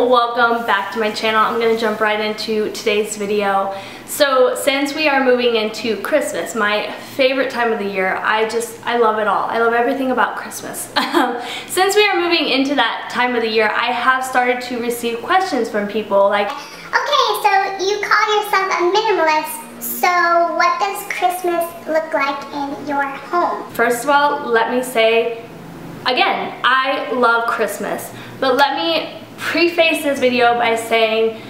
welcome back to my channel. I'm going to jump right into today's video. So since we are moving into Christmas, my favorite time of the year, I love it all. I love everything about Christmas. Since we are moving into that time of the year, I have started to receive questions from people like, okay, so you call yourself a minimalist, so what does Christmas look like in your home? First of all, let me say, again, I love Christmas, but let me preface this video by saying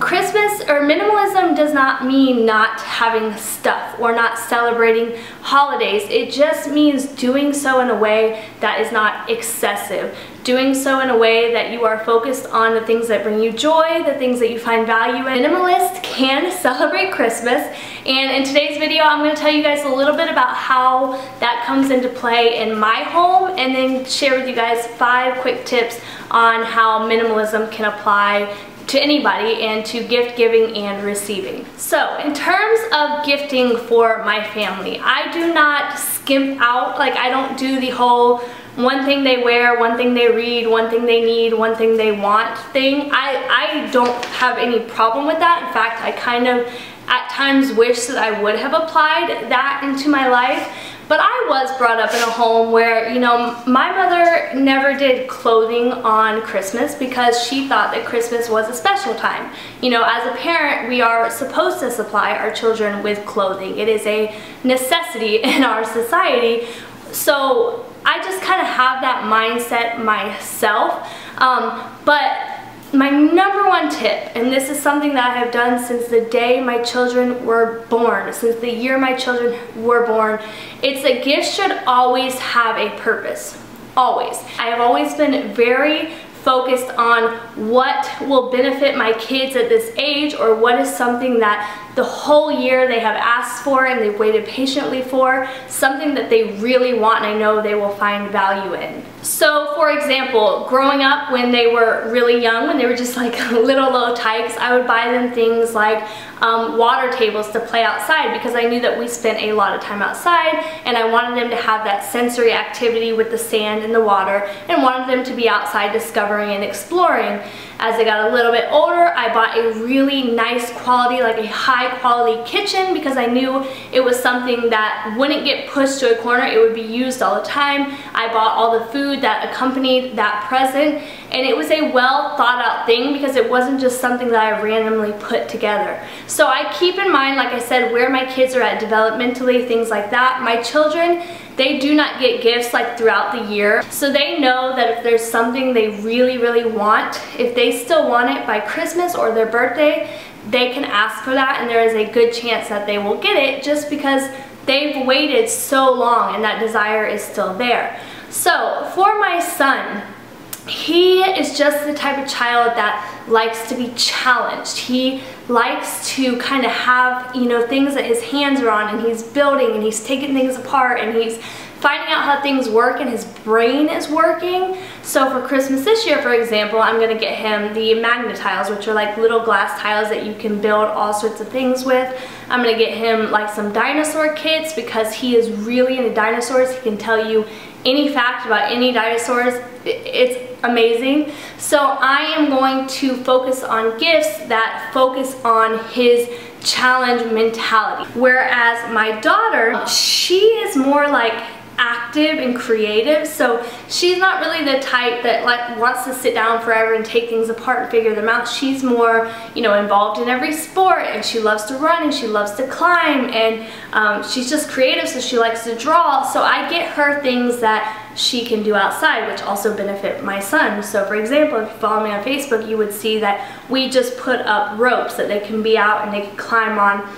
Christmas or minimalism does not mean not having stuff or not celebrating holidays. It just means doing so in a way that is not excessive, doing so in a way that you are focused on the things that bring you joy, the things that you find value in. Minimalists can celebrate Christmas, and in today's video I'm going to tell you guys a little bit about how that comes into play in my home, and then share with you guys 5 quick tips on how minimalism can apply to anybody and to gift giving and receiving. So in terms of gifting for my family, I do not skimp out. Like, I don't do the whole one thing they wear, one thing they read, one thing they need, one thing they want thing. I don't have any problem with that. In fact, I kind of at times wish that I would have applied that into my life. But I was brought up in a home where, you know, my mother never did clothing on Christmas because she thought that Christmas was a special time. You know, as a parent, we are supposed to supply our children with clothing. It is a necessity in our society. So I just kind of have that mindset myself. But my number one tip, and this is something that I have done since the day my children were born, since the year my children were born, it's that gifts should always have a purpose. Always. I have always been very focused on what will benefit my kids at this age, or what is something that the whole year they have asked for and they've waited patiently for, something that they really want and I know they will find value in. So for example, growing up when they were really young, when they were just like little tykes, I would buy them things like water tables to play outside, because I knew that we spent a lot of time outside and I wanted them to have that sensory activity with the sand and the water, and wanted them to be outside discovering and exploring. As I got a little bit older, I bought a really nice quality, like a high quality kitchen, because I knew it was something that wouldn't get pushed to a corner, it would be used all the time. I bought all the food that accompanied that present, and it was a well thought out thing because it wasn't just something that I randomly put together. So I keep in mind, like I said, where my kids are at developmentally, things like that. My children, they do not get gifts like throughout the year. So they know that if there's something they really, really want, if they still want it by Christmas or their birthday, they can ask for that, and there is a good chance that they will get it just because they've waited so long and that desire is still there. So for my son, he is just the type of child that likes to be challenged. He likes to kind of have, you know, things that his hands are on, and he's building and he's taking things apart and he's finding out how things work, and his brain is working. So for Christmas this year, for example, I'm going to get him the Magna tiles, which are like little glass tiles that you can build all sorts of things with. I'm going to get him like some dinosaur kits because he is really into dinosaurs. He can tell you any fact about any dinosaurs. It's amazing. So I am going to focus on gifts that focus on his challenge mentality. Whereas my daughter, she is more like active and creative, so she's not really the type that like wants to sit down forever and take things apart and figure them out. She's more, you know, involved in every sport, and she loves to run and she loves to climb, and she's just creative, so she likes to draw. So I get her things that she can do outside, which also benefit my son. So for example, if you follow me on Facebook, you would see that we just put up ropes that they can be out and they can climb on.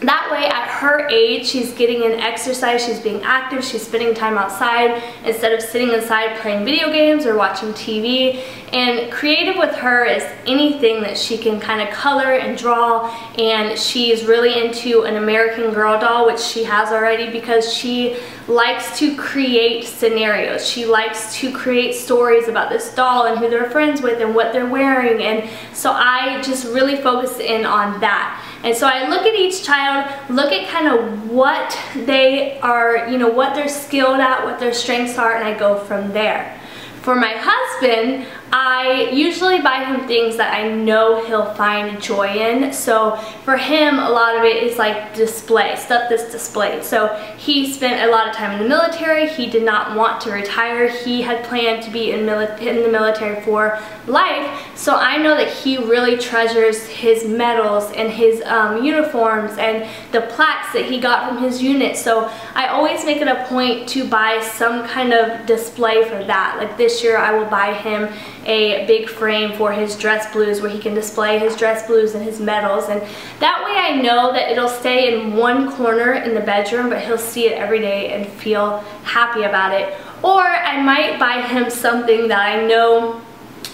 That way, at her age, she's getting in exercise, she's being active, she's spending time outside instead of sitting inside playing video games or watching TV. And creative with her is anything that she can kind of color and draw, and she's really into an American Girl doll, which she has already, because she likes to create scenarios. She likes to create stories about this doll and who they're friends with and what they're wearing, and so I just really focus in on that. And so I look at each child, look at kind of what they are, you know, what they're skilled at, what their strengths are, and I go from there. For my husband, I usually buy him things that I know he'll find joy in. So for him, a lot of it is like display, stuff that's displayed. So he spent a lot of time in the military. He did not want to retire. He had planned to be in the military for life. So I know that he really treasures his medals and his uniforms and the plaques that he got from his unit. So I always make it a point to buy some kind of display for that. Like this year, I will buy him a big frame for his dress blues where he can display his dress blues and his medals, and that way I know that it'll stay in one corner in the bedroom, but he'll see it every day and feel happy about it. Or I might buy him something that I know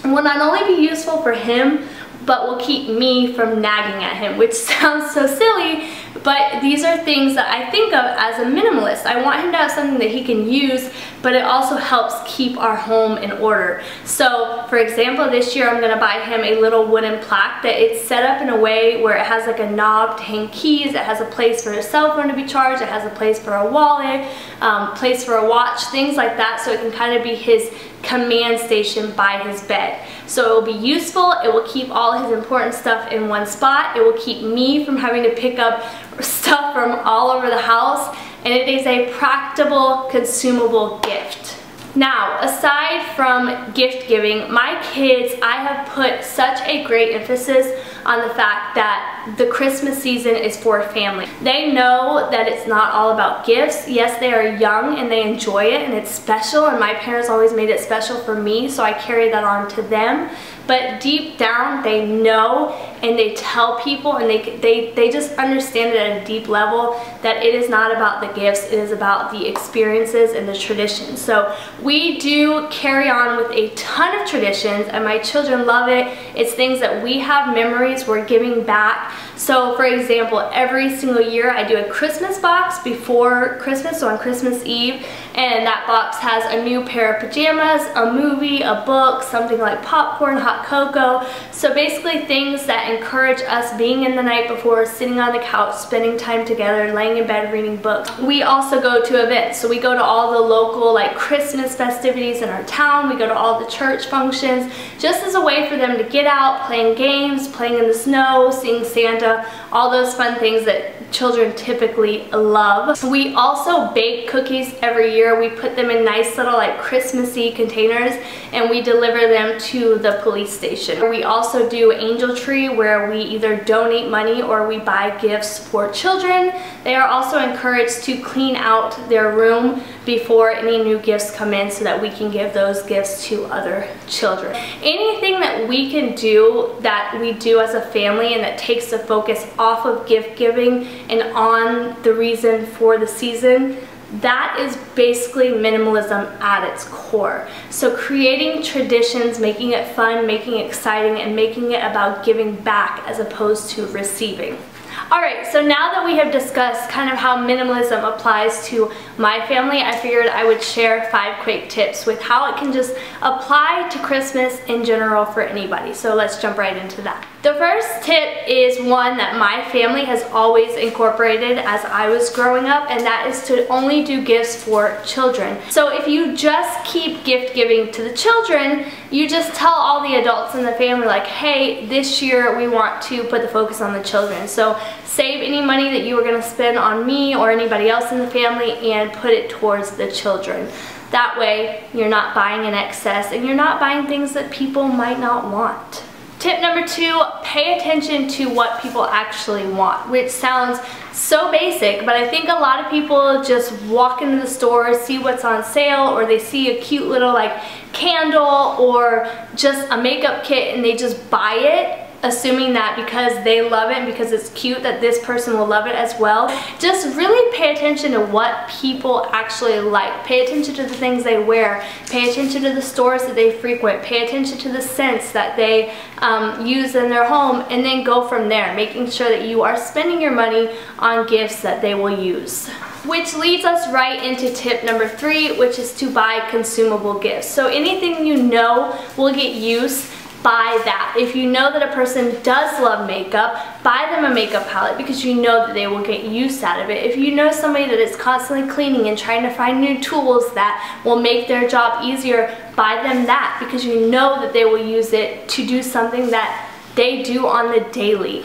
will not only be useful for him, but will keep me from nagging at him, which sounds so silly, but these are things that I think of as a minimalist. I want him to have something that he can use, but it also helps keep our home in order. So, for example, this year I'm gonna buy him a little wooden plaque that it's set up in a way where it has like a knob to hang keys, it has a place for his cell phone to be charged, it has a place for a wallet, place for a watch, things like that, so it can kind of be his command station by his bed. So it will be useful, it will keep all his important stuff in one spot, it will keep me from having to pick up stuff from all over the house, and it is a practical, consumable gift. Now, aside from gift giving, my kids, I have put such a great emphasis on the fact that the Christmas season is for family. They know that it's not all about gifts. Yes, they are young and they enjoy it and it's special, and my parents always made it special for me, so I carry that on to them. But deep down, they know and they tell people, and they just understand it at a deep level that it is not about the gifts, it is about the experiences and the traditions. So we do carry on with a ton of traditions, and my children love it. It's things that we have memories, we're giving back. So for example, every single year I do a Christmas box before Christmas, so on Christmas Eve, and that box has a new pair of pajamas, a movie, a book, something like popcorn, hot cocoa. So basically things that encourage us being in the night before, sitting on the couch, spending time together, laying in bed, reading books. We also go to events. So we go to all the local like Christmas festivities in our town. We go to all the church functions, just as a way for them to get out, playing games, playing in the snow, seeing Santa, all those fun things that children typically love. We also bake cookies every year. We put them in nice little like Christmassy containers and we deliver them to the police station. We also do Angel Tree, where we either donate money or we buy gifts for children. They are also encouraged to clean out their room before any new gifts come in so that we can give those gifts to other children. Anything that we can do that we do as a family and that takes the focus off of gift giving and on the reason for the season, that is basically minimalism at its core. So creating traditions, making it fun, making it exciting, and making it about giving back as opposed to receiving. Alright, so now that we have discussed kind of how minimalism applies to my family, I figured I would share 5 quick tips with how it can just apply to Christmas in general for anybody. So let's jump right into that. The first tip is one that my family has always incorporated as I was growing up, and that is to only do gifts for children. So if you just keep gift giving to the children, you just tell all the adults in the family like, hey, this year we want to put the focus on the children. So save any money that you were going to spend on me or anybody else in the family and put it towards the children. That way you're not buying in excess and you're not buying things that people might not want. Tip number 2, pay attention to what people actually want, which sounds so basic, but I think a lot of people just walk into the store, see what's on sale, or they see a cute little like candle or just a makeup kit and they just buy it, assuming that because they love it and because it's cute that this person will love it as well. Just really pay attention to what people actually like. Pay attention to the things they wear. Pay attention to the stores that they frequent. Pay attention to the scents that they use in their home, and then go from there, making sure that you are spending your money on gifts that they will use. Which leads us right into tip number 3, which is to buy consumable gifts. So anything you know will get use, buy that. If you know that a person does love makeup, buy them a makeup palette because you know that they will get use out of it. If you know somebody that is constantly cleaning and trying to find new tools that will make their job easier, buy them that because you know that they will use it to do something that they do on the daily.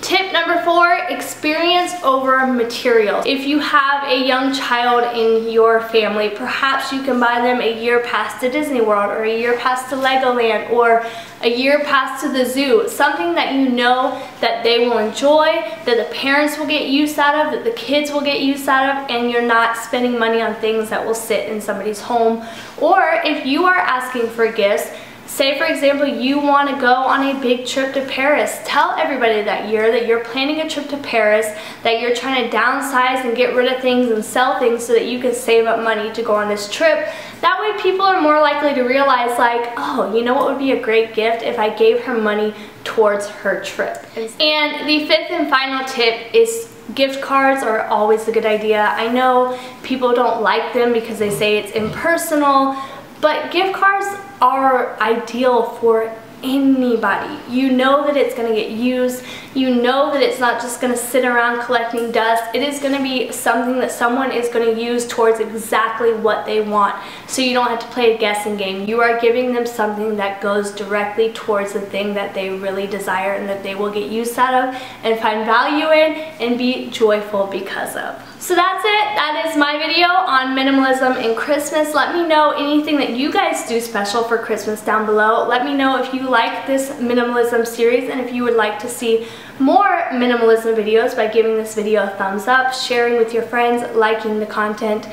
Tip number 4, experience over materials. If you have a young child in your family, perhaps you can buy them a year pass to Disney World or a year pass to Legoland or a year pass to the zoo. Something that you know that they will enjoy, that the parents will get use out of, that the kids will get use out of, and you're not spending money on things that will sit in somebody's home. Or if you are asking for gifts, say, for example, you want to go on a big trip to Paris. Tell everybody that year that you're planning a trip to Paris, that you're trying to downsize and get rid of things and sell things so that you can save up money to go on this trip. That way people are more likely to realize, like, oh, you know what would be a great gift if I gave her money towards her trip. And the 5th and final tip is gift cards are always a good idea. I know people don't like them because they say it's impersonal, but gift cards are ideal for anybody. You know that it's going to get used. You know that it's not just going to sit around collecting dust. It is going to be something that someone is going to use towards exactly what they want. So you don't have to play a guessing game. You are giving them something that goes directly towards the thing that they really desire and that they will get use out of and find value in and be joyful because of. So that's it. That is my video on minimalism and Christmas. Let me know anything that you guys do special for Christmas down below. Let me know if you like this minimalism series and if you would like to see more minimalism videos by giving this video a thumbs up, sharing with your friends, liking the content,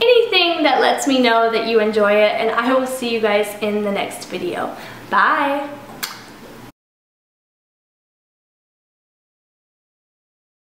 anything that lets me know that you enjoy it, and I will see you guys in the next video. Bye!